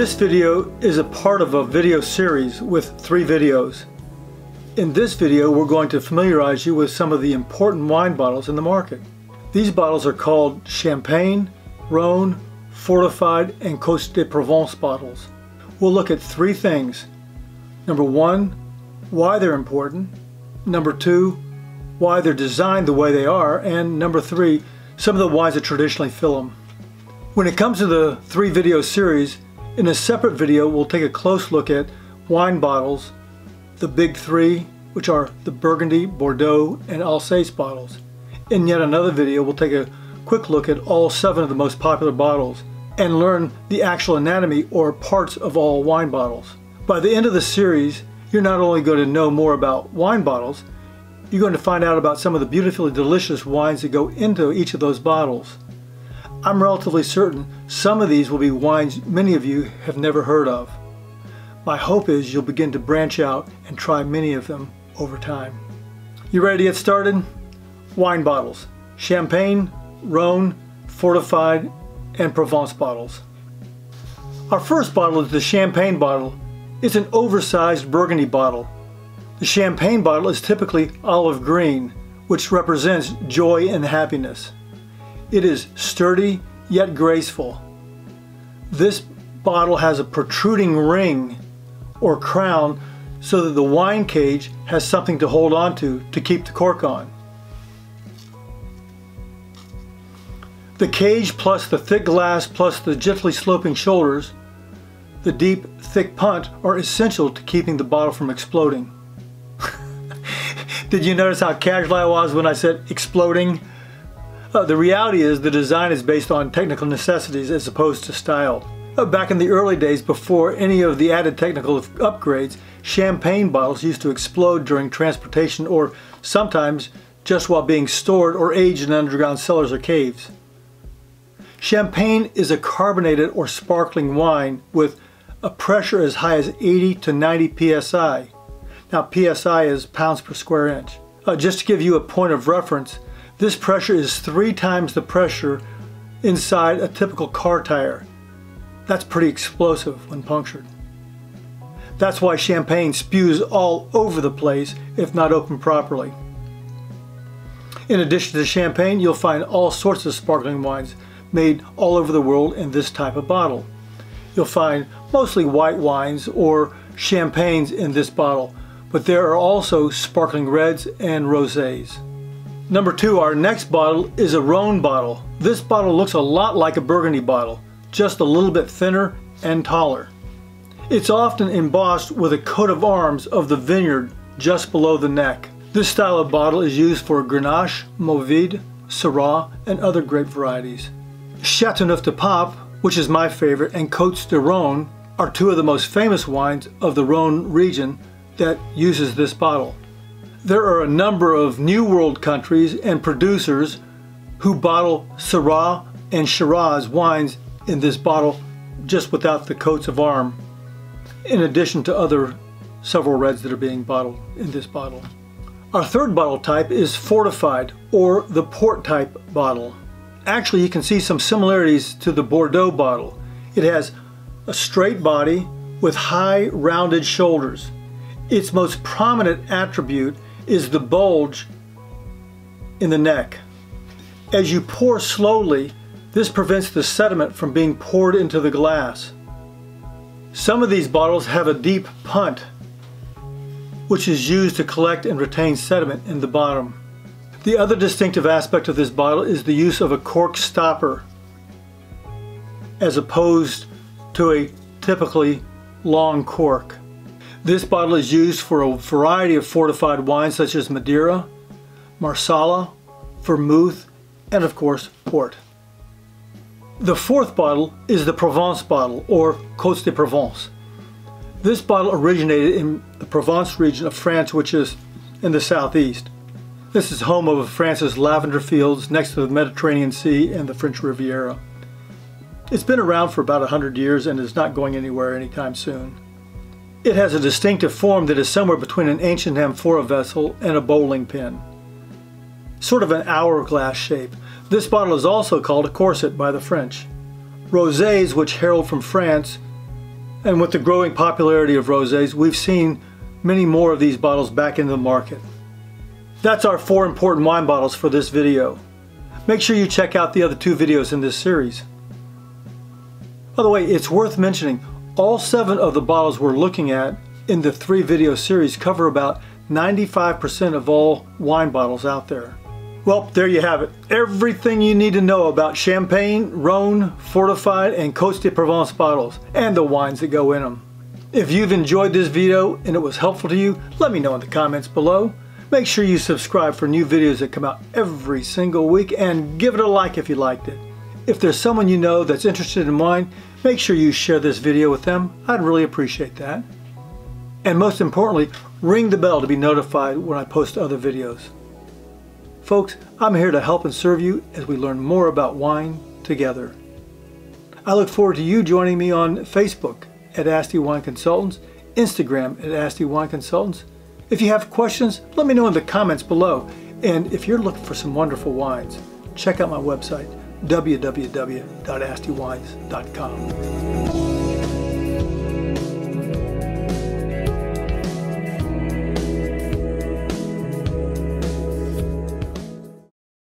This video is a part of a video series with 3 videos. In this video, we're going to familiarize you with some of the important wine bottles in the market. These bottles are called Champagne, Rhône, Fortified, and Côtes de Provence bottles. We'll look at 3 things. Number 1, why they're important. Number 2, why they're designed the way they are. And number 3, some of the wines that traditionally fill them. When it comes to the 3 video series, in a separate video, we'll take a close look at wine bottles, the big 3, which are the Burgundy, Bordeaux, and Alsace bottles. In yet another video, we'll take a quick look at all 7 of the most popular bottles and learn the actual anatomy or parts of all wine bottles. By the end of the series, you're not only going to know more about wine bottles, you're going to find out about some of the beautifully delicious wines that go into each of those bottles. I'm relatively certain some of these will be wines many of you have never heard of. My hope is you'll begin to branch out and try many of them over time. You ready to get started? Wine bottles: Champagne, Rhône, Fortified, and Provence bottles. Our first bottle is the Champagne bottle. It's an oversized Burgundy bottle. The Champagne bottle is typically olive green, which represents joy and happiness. It is sturdy, yet graceful. This bottle has a protruding ring or crown so that the wine cage has something to hold on to keep the cork on. The cage plus the thick glass plus the gently sloping shoulders, the deep, thick punt are essential to keeping the bottle from exploding. Did you notice how casual I was when I said exploding? The reality is the design is based on technical necessities as opposed to style. Back in the early days, before any of the added technical upgrades, champagne bottles used to explode during transportation or sometimes just while being stored or aged in underground cellars or caves. Champagne is a carbonated or sparkling wine with a pressure as high as 80 to 90 psi. Now, psi is pounds per square inch. Just to give you a point of reference, this pressure is 3 times the pressure inside a typical car tire. That's pretty explosive when punctured. That's why champagne spews all over the place if not opened properly. In addition to champagne, you'll find all sorts of sparkling wines made all over the world in this type of bottle. You'll find mostly white wines or champagnes in this bottle, but there are also sparkling reds and rosés. Number 2, our next bottle is a Rhône bottle. This bottle looks a lot like a Burgundy bottle, just a little bit thinner and taller. It's often embossed with a coat of arms of the vineyard just below the neck. This style of bottle is used for Grenache, Mourvedre, Syrah, and other grape varieties. Chateauneuf du Pape, which is my favorite, and Côtes du Rhône are 2 of the most famous wines of the Rhône region that uses this bottle. There are a number of New World countries and producers who bottle Syrah and Shiraz wines in this bottle just without the coats of arm, in addition to other several reds that are being bottled in this bottle. Our third bottle type is Fortified, or the Port type bottle. Actually, you can see some similarities to the Bordeaux bottle. It has a straight body with high rounded shoulders. Its most prominent attribute is the bulge in the neck. As you pour slowly, this prevents the sediment from being poured into the glass. Some of these bottles have a deep punt, which is used to collect and retain sediment in the bottom. The other distinctive aspect of this bottle is the use of a cork stopper, as opposed to a typically long cork. This bottle is used for a variety of fortified wines such as Madeira, Marsala, Vermouth, and of course, Port. The fourth bottle is the Provence bottle, or Côtes de Provence. This bottle originated in the Provence region of France, which is in the southeast. This is home of France's lavender fields next to the Mediterranean Sea and the French Riviera. It's been around for about 100 years and is not going anywhere anytime soon. It has a distinctive form that is somewhere between an ancient amphora vessel and a bowling pin. Sort of an hourglass shape. This bottle is also called a corset by the French. Rosés, which herald from France, And with the growing popularity of rosés, we've seen many more of these bottles back in the market. That's our 4 important wine bottles for this video. Make sure you check out the other 2 videos in this series. By the way, it's worth mentioning, all 7 of the bottles we're looking at in the 3 video series cover about 95% of all wine bottles out there. Well, there you have it. Everything you need to know about Champagne, Rhone, Fortified, and Côtes de Provence bottles, and the wines that go in them. If you've enjoyed this video and it was helpful to you, let me know in the comments below. Make sure you subscribe for new videos that come out every single week, and give it a like if you liked it. If there's someone you know that's interested in wine, make sure you share this video with them. I'd really appreciate that. And most importantly, ring the bell to be notified when I post other videos. Folks, I'm here to help and serve you as we learn more about wine together. I look forward to you joining me on Facebook at Asti Wine Consultants, Instagram at Asti Wine Consultants. If you have questions, let me know in the comments below. And if you're looking for some wonderful wines, check out my website, www.astiwines.com.